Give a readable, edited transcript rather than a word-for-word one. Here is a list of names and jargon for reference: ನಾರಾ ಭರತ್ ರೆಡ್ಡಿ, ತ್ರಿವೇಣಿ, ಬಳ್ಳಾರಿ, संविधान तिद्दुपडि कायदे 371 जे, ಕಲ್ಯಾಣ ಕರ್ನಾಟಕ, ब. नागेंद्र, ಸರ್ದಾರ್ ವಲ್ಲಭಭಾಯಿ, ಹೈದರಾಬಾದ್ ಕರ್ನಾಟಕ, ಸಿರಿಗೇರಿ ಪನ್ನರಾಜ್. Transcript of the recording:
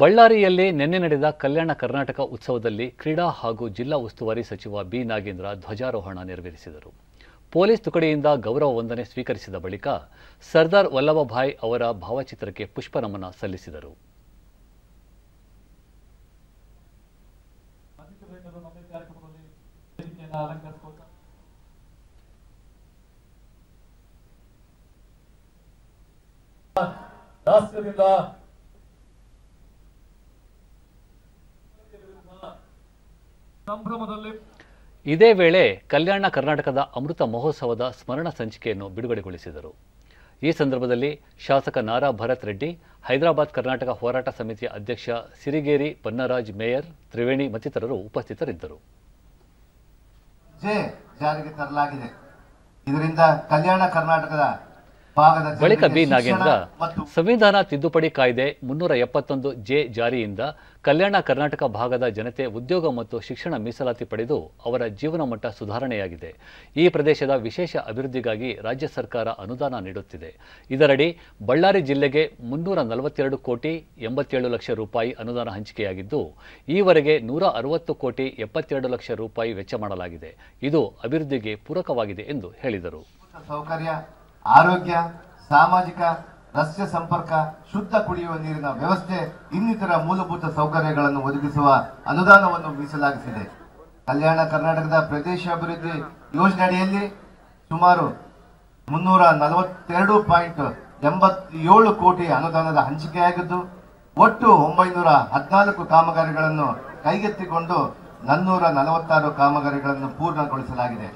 ಬಳ್ಳಾರಿಯಲ್ಲಿ ನೆನ್ನೆ ನಡೆದ ಕಲ್ಯಾಣ ಕರ್ನಾಟಕ ಉತ್ಸವದಲ್ಲಿ ಕ್ರೀಡಾ ಹಾಗೂ ಜಿಲ್ಲಾ ಉಸ್ತುವಾರಿ ಸಚಿವ ಬಿ. ನಾಗೇಂದ್ರ ಧ್ವಜಾರೋಹಣ ನೆರವೇರಿಸಿದರು. ಪೊಲೀಸ್ ತುಕಡಿಯಿಂದ ಗೌರವ ವಂದನೆ ಸ್ವೀಕರಿಸಿದ ಬಳಿಕ ಸರ್ದಾರ್ ವಲ್ಲಭಭಾಯಿ ಅವರ ಭಾವಚಿತ್ರಕ್ಕೆ ಪುಷ್ಪ ನಮನ ಸಲ್ಲಿಸಿದರು. ಇದೇ ವೇಳೆ ಕಲ್ಯಾಣ ಕರ್ನಾಟಕದ ಅಮೃತ ಮಹೋತ್ಸವದ ಸ್ಮರಣ ಸಂಚಿಕೆಯನ್ನು ಬಿಡುಗಡೆಗೊಳಿಸಿದರು. ಈ ಸಂದರ್ಭದಲ್ಲಿ ಶಾಸಕ ನಾರಾ ಭರತ್ ರೆಡ್ಡಿ, ಹೈದರಾಬಾದ್ ಕರ್ನಾಟಕ ಹೋರಾಟ ಸಮಿತಿಯ ಅಧ್ಯಕ್ಷ ಸಿರಿಗೇರಿ, ಪನ್ನರಾಜ್, ಮೇಯರ್, ತ್ರಿವೇಣಿ ಮತ್ತಿತರರು ಉಪಸ್ಥಿತರಿದ್ದರು. ಬಳಿಕ ಬಿ. ನಾಗೇಂದ್ರ ಸಂವಿಧಾನ ತಿದ್ದುಪಡಿ ಕಾಯ್ದೆ 371 ಜೆ ಜಾರಿಯಿಂದ ಕಲ್ಯಾಣ ಕರ್ನಾಟಕ ಭಾಗದ ಜನತೆ ಉದ್ಯೋಗ ಮತ್ತು ಶಿಕ್ಷಣ ಮೀಸಲಾತಿ ಪಡೆದು ಅವರ ಜೀವನ ಮಟ್ಟ ಸುಧಾರಣೆಯಾಗಿದೆ. ಈ ಪ್ರದೇಶದ ವಿಶೇಷ ಅಭಿವೃದ್ಧಿಗಾಗಿ ರಾಜ್ಯ ಸರ್ಕಾರ ಅನುದಾನ ನೀಡುತ್ತಿದೆ. ಇದರಡಿ ಬಳ್ಳಾರಿ ಜಿಲ್ಲೆಗೆ 342,87,00,000 ರೂಪಾಯಿ ಅನುದಾನ ಹಂಚಿಕೆಯಾಗಿದ್ದು, ಈವರೆಗೆ 160,70,00,000 ರೂಪಾಯಿ ವೆಚ್ಚ ಮಾಡಲಾಗಿದೆ. ಇದು ಅಭಿವೃದ್ಧಿಗೆ ಪೂರಕವಾಗಿದೆ ಎಂದು ಹೇಳಿದರು. ಆರೋಗ್ಯ, ಸಾಮಾಜಿಕ, ರಸ್ತೆ ಸಂಪರ್ಕ, ಶುದ್ಧ ಕುಡಿಯುವ ನೀರಿನ ವ್ಯವಸ್ಥೆ ಇನ್ನಿತರ ಮೂಲಭೂತ ಸೌಕರ್ಯಗಳನ್ನು ಒದಗಿಸುವ ಅನುದಾನವನ್ನು ಮೀಸಲಾಗಿಸಿದೆ. ಕಲ್ಯಾಣ ಕರ್ನಾಟಕದ ಪ್ರದೇಶಾಭಿವೃದ್ಧಿ ಯೋಜನೆಯಡಿಯಲ್ಲಿ ಸುಮಾರು 342.87 ಕೋಟಿ ಅನುದಾನದ ಹಂಚಿಕೆಯಾಗಿದ್ದು, ಒಟ್ಟು 914 ಕಾಮಗಾರಿಗಳನ್ನು ಕೈಗೆತ್ತಿಕೊಂಡು 446 ಕಾಮಗಾರಿಗಳನ್ನು ಪೂರ್ಣಗೊಳಿಸಲಾಗಿದೆ.